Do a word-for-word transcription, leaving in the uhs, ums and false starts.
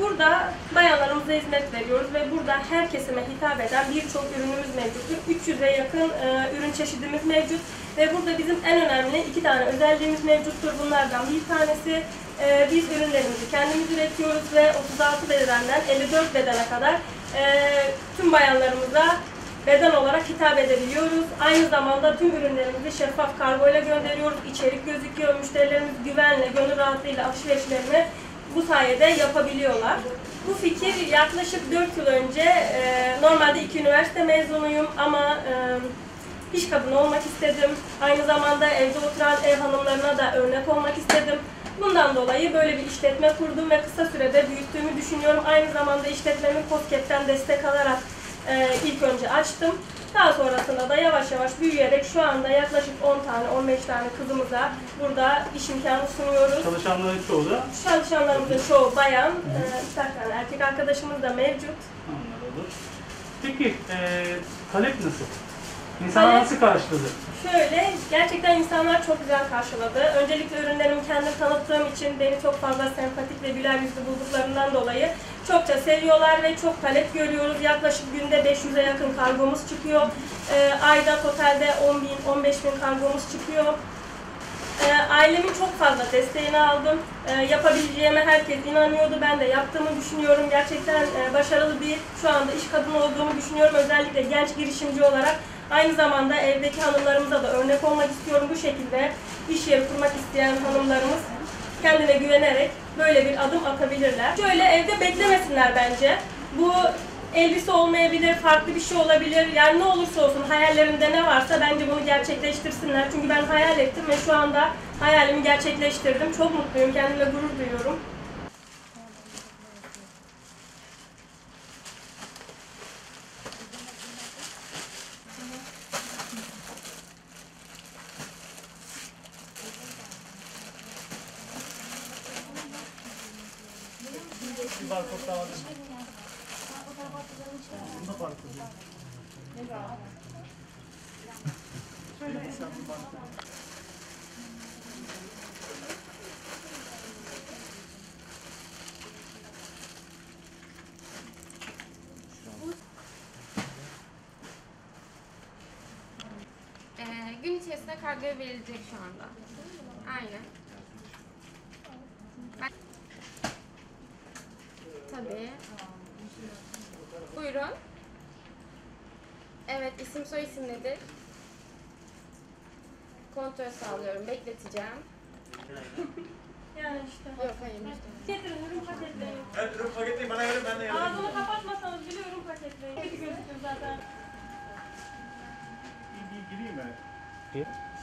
Burada bayanlarımıza hizmet veriyoruz ve burada her kesime hitap eden birçok ürünümüz mevcuttur. üç yüze yakın e, ürün çeşidimiz mevcut ve burada bizim en önemli iki tane özelliğimiz mevcuttur. Bunlardan bir tanesi e, biz ürünlerimizi kendimiz üretiyoruz ve otuz altı bedenden elli dört bedene kadar e, tüm bayanlarımıza beden olarak hitap edebiliyoruz. Aynı zamanda tüm ürünlerimizi şeffaf kargoyla gönderiyoruz. İçerik gözüküyor. Müşterilerimiz güvenle, gönül rahatlığıyla alışverişlerini bu sayede yapabiliyorlar. Bu fikir yaklaşık dört yıl önce, e, normalde iki üniversite mezunuyum ama e, iş kadını olmak istedim. Aynı zamanda evde oturan ev hanımlarına da örnek olmak istedim. Bundan dolayı böyle bir işletme kurdum ve kısa sürede büyüttüğümü düşünüyorum. Aynı zamanda işletmemi KOSGEB'ten destek alarak Ee, ilk önce açtım. Daha sonrasında da yavaş yavaş büyüyerek şu anda yaklaşık on tane on beş tane kızımıza burada iş imkanı sunuyoruz. Çalışanların çoğu da? Çalışanlarımızın çoğu bayan. Ee, bir tane erkek arkadaşımız da mevcut. Anladım. Peki ee, talep nasıl? İnsanlar evet. Nasıl karşıladı? Şöyle, gerçekten insanlar çok güzel karşıladı. Öncelikle ürünlerimi kendim tanıttığım için beni çok fazla sempatik ve güler yüzlü bulduklarından dolayı çokça seviyorlar ve çok talep görüyoruz. Yaklaşık günde beş yüze yakın kargomuz çıkıyor. E, ayda totalde on bin on beş bin kargomuz çıkıyor. E, ailemin çok fazla desteğini aldım. E, yapabileceğime herkes inanıyordu. Ben de yaptığımı düşünüyorum. Gerçekten e, başarılı bir, şu anda iş kadını olduğumu düşünüyorum. Özellikle genç girişimci olarak. Aynı zamanda evdeki hanımlarımıza da örnek olmak istiyorum. Bu şekilde iş yeri kurmak isteyen hanımlarımız kendine güvenerek böyle bir adım atabilirler. Şöyle, evde beklemesinler bence. Bu elbise olmayabilir, farklı bir şey olabilir. Yani ne olursa olsun hayallerinde ne varsa bence bunu gerçekleştirsinler. Çünkü ben hayal ettim ve şu anda hayalimi gerçekleştirdim. Çok mutluyum, kendimle gurur duyuyorum. Bir barkod daha var. Bunda barkod yok. Şöyle sen bir barkod. Ee, gün içerisinde kargoya verilecek şu anda. Aynen. Tabii. Buyurun. Evet, isim soy isim nedir? Kontrol sağlıyorum, bekleteceğim. Yani işte. Yok, hayır işte. Getirin ürün paketleyin. Evet, ürün paketleyin, bana verin, ben de yardım. Ağzını kapatmasanız bile ürün paketleyin. Hadi gözükür zaten. Gireyim mi? Gir.